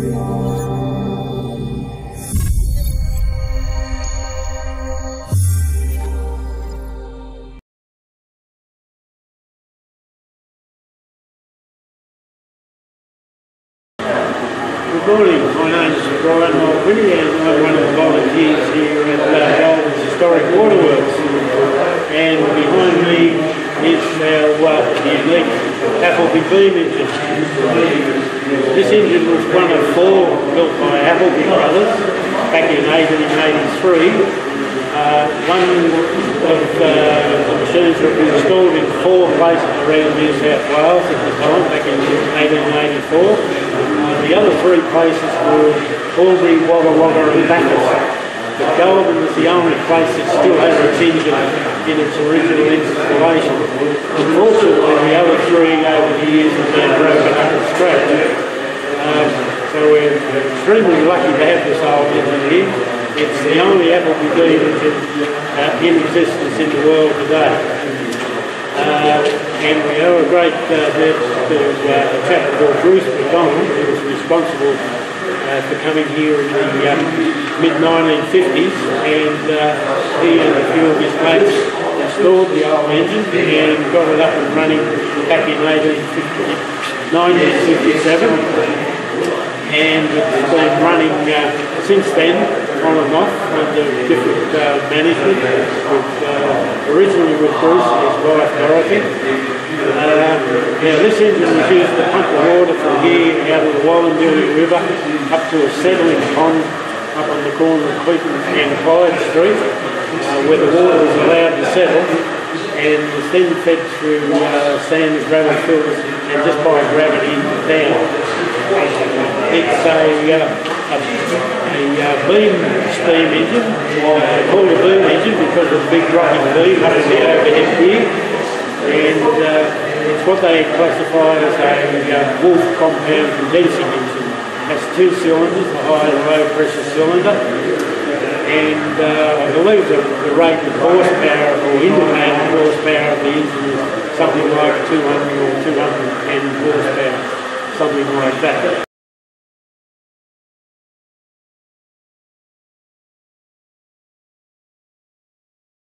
Good morning, my name is Brian Mulvey and I'm one of the volunteers here at Walden's Historic Waterworks. And behind me is our unique Appleby Beam Engine. This engine was one of four built by Appleby Brothers back in 1883. One of the machines that was installed in four places around New South Wales at the time, back in 1884. The other three places were Albury, Wagga Wagga and Bathurst. But Goulburn is the only place that still has its engine in its original installation. Unfortunately, the other three over the years have been broken up and scrapped. So we're extremely lucky to have this old engine here. It's the only Appleby Beam engine in existence in the world today. And we owe a great debt to a chap called Bruce McDonald, who was responsible for coming here in the mid-1950s, and he and a few of his mates installed the old engine and got it up and running back in 1957, and it's been running since then, on and off, under different management, originally with Bruce and his wife Dorothy. Now this engine was used to pump the water from here out of the Wollandillion River up to a settling pond up on the corner of Queeton and Clyde Street, where the water was allowed to settle, and was then fed through sand and gravel filters and just by gravity down. It's a beam steam engine, called a beam engine because of the big dropping beam up in the overhead gear, and it's what they classify as a Wolf compound condensing engine. That's two cylinders, a high and low pressure cylinder, and I believe that the rate of horsepower or independent horsepower of the engine is something like 200 or 210 horsepower, something like that.